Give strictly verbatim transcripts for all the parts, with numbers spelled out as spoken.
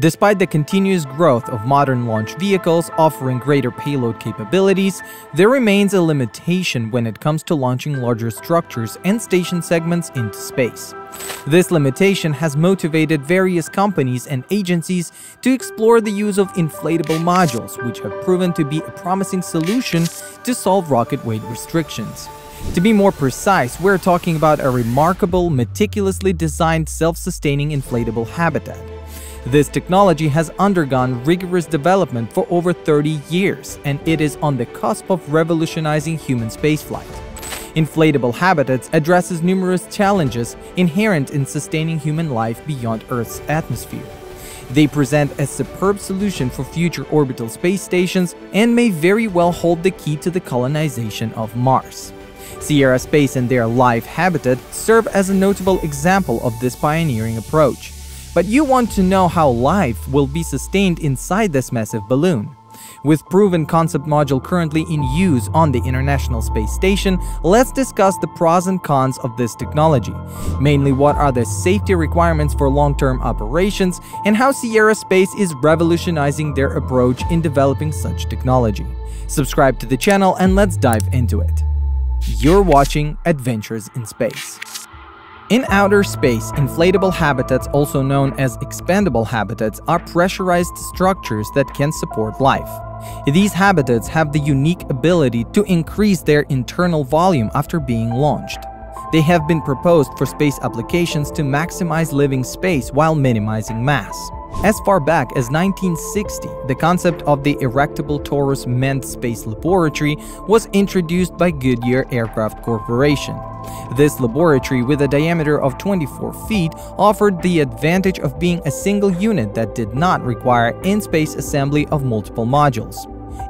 Despite the continuous growth of modern launch vehicles offering greater payload capabilities, there remains a limitation when it comes to launching larger structures and station segments into space. This limitation has motivated various companies and agencies to explore the use of inflatable modules, which have proven to be a promising solution to solve rocket weight restrictions. To be more precise, we're talking about a remarkable, meticulously designed self-sustaining inflatable habitat. This technology has undergone rigorous development for over thirty years, and it is on the cusp of revolutionizing human spaceflight. Inflatable habitats addresses numerous challenges inherent in sustaining human life beyond Earth's atmosphere. They present a superb solution for future orbital space stations and may very well hold the key to the colonization of Mars. Sierra Space and their LIFE habitat serve as a notable example of this pioneering approach. But you want to know how life will be sustained inside this massive balloon. With proven concept module currently in use on the International Space Station, let's discuss the pros and cons of this technology. Mainly, what are the safety requirements for long-term operations and how Sierra Space is revolutionizing their approach in developing such technology. Subscribe to the channel and let's dive into it. You're watching Adventures in Space. In outer space, inflatable habitats, also known as expandable habitats, are pressurized structures that can support life. These habitats have the unique ability to increase their internal volume after being launched. They have been proposed for space applications to maximize living space while minimizing mass. As far back as nineteen sixty, the concept of the Erectable Torus Manned Space Laboratory was introduced by Goodyear Aircraft Corporation. This laboratory, with a diameter of twenty-four feet, offered the advantage of being a single unit that did not require in-space assembly of multiple modules.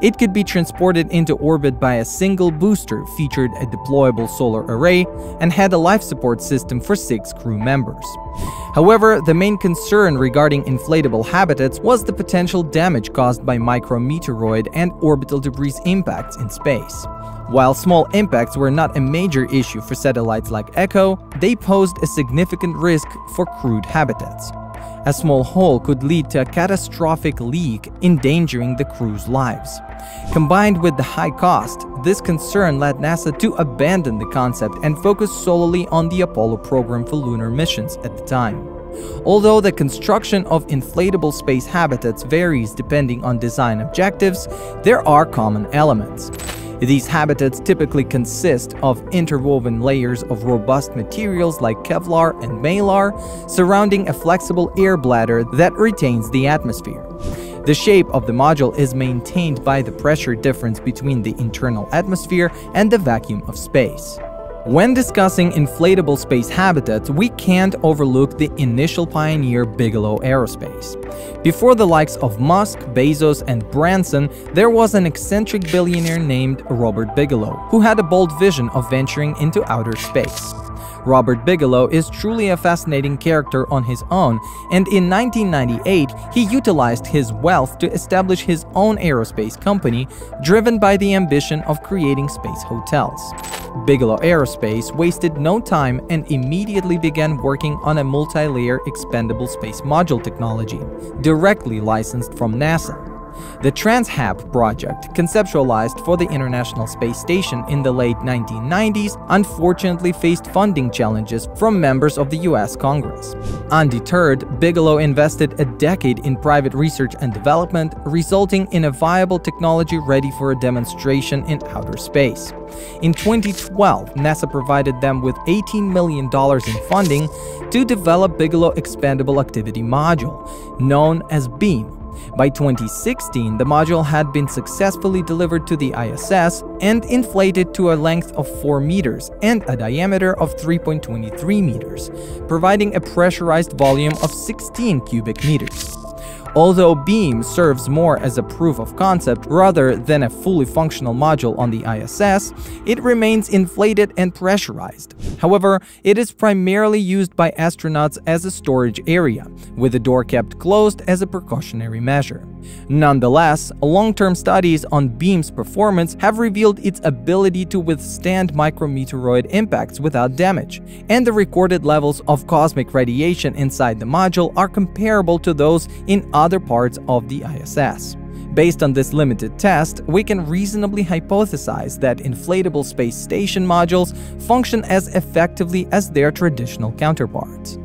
It could be transported into orbit by a single booster, featured a deployable solar array, and had a life support system for six crew members. However, the main concern regarding inflatable habitats was the potential damage caused by micrometeoroid and orbital debris impacts in space. While small impacts were not a major issue for satellites like Echo, they posed a significant risk for crewed habitats. A small hole could lead to a catastrophic leak, endangering the crew's lives. Combined with the high cost, this concern led NASA to abandon the concept and focus solely on the Apollo program for lunar missions at the time. Although the construction of inflatable space habitats varies depending on design objectives, there are common elements. These habitats typically consist of interwoven layers of robust materials like Kevlar and Mylar, surrounding a flexible air bladder that retains the atmosphere. The shape of the module is maintained by the pressure difference between the internal atmosphere and the vacuum of space. When discussing inflatable space habitats, we can't overlook the initial pioneer Bigelow Aerospace. Before the likes of Musk, Bezos, and Branson, there was an eccentric billionaire named Robert Bigelow, who had a bold vision of venturing into outer space. Robert Bigelow is truly a fascinating character on his own, and in nineteen ninety-eight, he utilized his wealth to establish his own aerospace company, driven by the ambition of creating space hotels. Bigelow Aerospace wasted no time and immediately began working on a multi-layer expandable space module technology, directly licensed from NASA. The TransHab project, conceptualized for the International Space Station in the late nineteen nineties, unfortunately faced funding challenges from members of the U S Congress. Undeterred, Bigelow invested a decade in private research and development, resulting in a viable technology ready for a demonstration in outer space. In twenty twelve, NASA provided them with eighteen million dollars in funding to develop Bigelow Expandable Activity Module, known as BEAM. By twenty sixteen, the module had been successfully delivered to the I S S and inflated to a length of four meters and a diameter of three point two three meters, providing a pressurized volume of sixteen cubic meters. Although BEAM serves more as a proof of concept rather than a fully functional module on the I S S, it remains inflated and pressurized. However, it is primarily used by astronauts as a storage area, with the door kept closed as a precautionary measure. Nonetheless, long-term studies on BEAM's performance have revealed its ability to withstand micrometeoroid impacts without damage, and the recorded levels of cosmic radiation inside the module are comparable to those in other parts of the I S S. Based on this limited test, we can reasonably hypothesize that inflatable space station modules function as effectively as their traditional counterparts.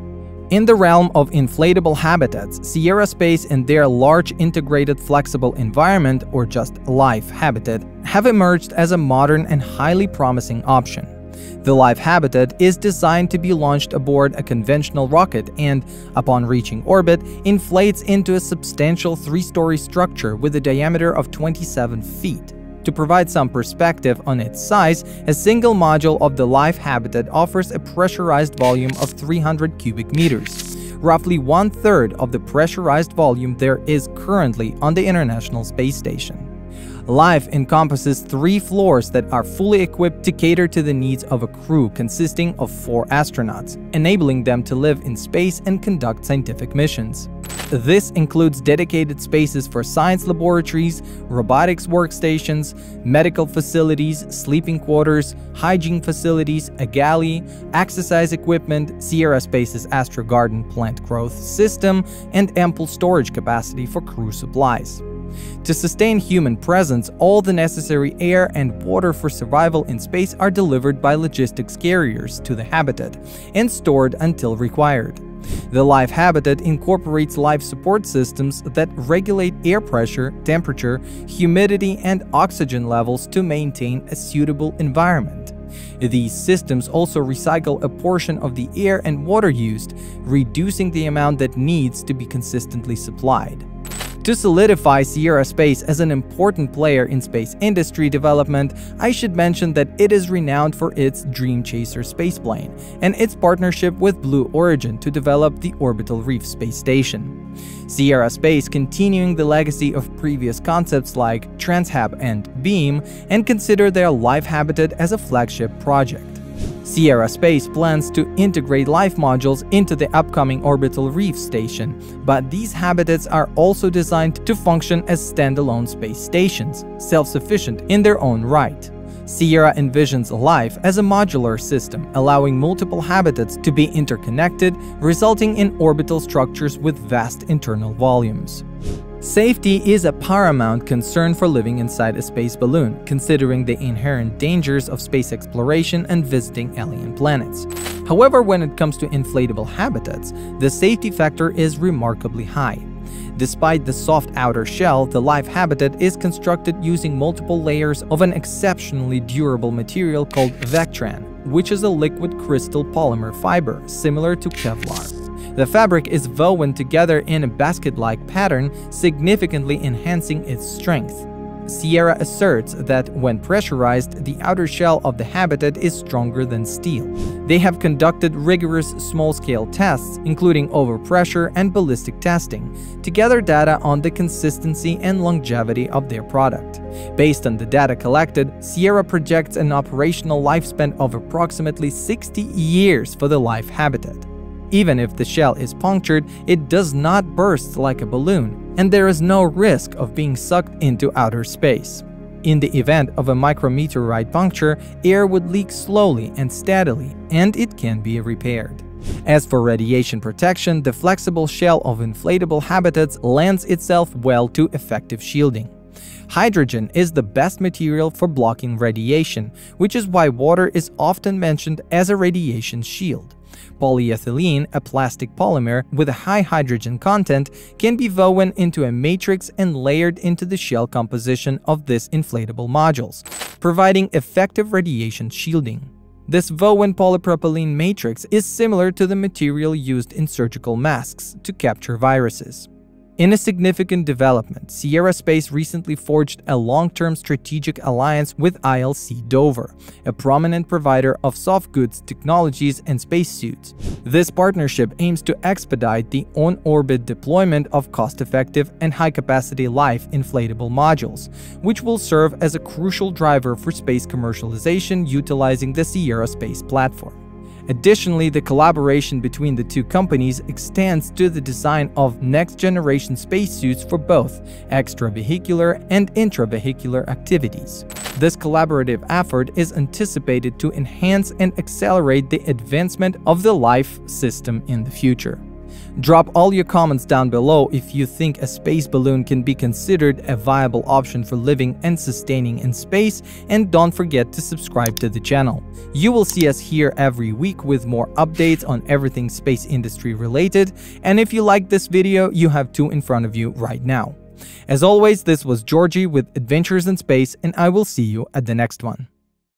In the realm of inflatable habitats, Sierra Space and their Large Integrated Flexible Environment, or just LIFE habitat, have emerged as a modern and highly promising option. The LIFE habitat is designed to be launched aboard a conventional rocket and, upon reaching orbit, inflates into a substantial three-story structure with a diameter of twenty-seven feet. To provide some perspective on its size, a single module of the LIFE habitat offers a pressurized volume of three hundred cubic meters, roughly one-third of the pressurized volume there is currently on the International Space Station. LIFE encompasses three floors that are fully equipped to cater to the needs of a crew consisting of four astronauts, enabling them to live in space and conduct scientific missions. This includes dedicated spaces for science laboratories, robotics workstations, medical facilities, sleeping quarters, hygiene facilities, a galley, exercise equipment, Sierra Space's AstroGarden plant growth system, and ample storage capacity for crew supplies. To sustain human presence, all the necessary air and water for survival in space are delivered by logistics carriers to the habitat and stored until required. The LIFE habitat incorporates life support systems that regulate air pressure, temperature, humidity, and oxygen levels to maintain a suitable environment. These systems also recycle a portion of the air and water used, reducing the amount that needs to be consistently supplied. To solidify Sierra Space as an important player in space industry development, I should mention that it is renowned for its Dream Chaser spaceplane and its partnership with Blue Origin to develop the Orbital Reef space station. Sierra Space, continuing the legacy of previous concepts like TransHab and BEAM, and consider their LIFE habitat as a flagship project. Sierra Space plans to integrate LIFE modules into the upcoming Orbital Reef station, but these habitats are also designed to function as standalone space stations, self-sufficient in their own right. Sierra envisions LIFE as a modular system, allowing multiple habitats to be interconnected, resulting in orbital structures with vast internal volumes. Safety is a paramount concern for living inside a space balloon, considering the inherent dangers of space exploration and visiting alien planets. However, when it comes to inflatable habitats, the safety factor is remarkably high. Despite the soft outer shell, the LIFE habitat is constructed using multiple layers of an exceptionally durable material called Vectran, which is a liquid crystal polymer fiber similar to Kevlar. The fabric is woven together in a basket-like pattern, significantly enhancing its strength. Sierra asserts that when pressurized, the outer shell of the habitat is stronger than steel. They have conducted rigorous small-scale tests, including overpressure and ballistic testing, to gather data on the consistency and longevity of their product. Based on the data collected, Sierra projects an operational lifespan of approximately sixty years for the LIFE habitat. Even if the shell is punctured, it does not burst like a balloon, and there is no risk of being sucked into outer space. In the event of a micrometeorite puncture, air would leak slowly and steadily, and it can be repaired. As for radiation protection, the flexible shell of inflatable habitats lends itself well to effective shielding. Hydrogen is the best material for blocking radiation, which is why water is often mentioned as a radiation shield. Polyethylene, a plastic polymer with a high hydrogen content, can be woven into a matrix and layered into the shell composition of these inflatable modules, providing effective radiation shielding. This woven polypropylene matrix is similar to the material used in surgical masks to capture viruses. In a significant development, Sierra Space recently forged a long-term strategic alliance with I L C Dover, a prominent provider of soft goods, technologies, and spacesuits. This partnership aims to expedite the on-orbit deployment of cost-effective and high-capacity LIFE inflatable modules, which will serve as a crucial driver for space commercialization utilizing the Sierra Space platform. Additionally, the collaboration between the two companies extends to the design of next-generation spacesuits for both extravehicular and intravehicular activities. This collaborative effort is anticipated to enhance and accelerate the advancement of the life system in the future. Drop all your comments down below if you think a space balloon can be considered a viable option for living and sustaining in space, and don't forget to subscribe to the channel. You will see us here every week with more updates on everything space industry related, and if you like this video, you have two in front of you right now. As always, this was Georgie with Adventures in Space, and I will see you at the next one.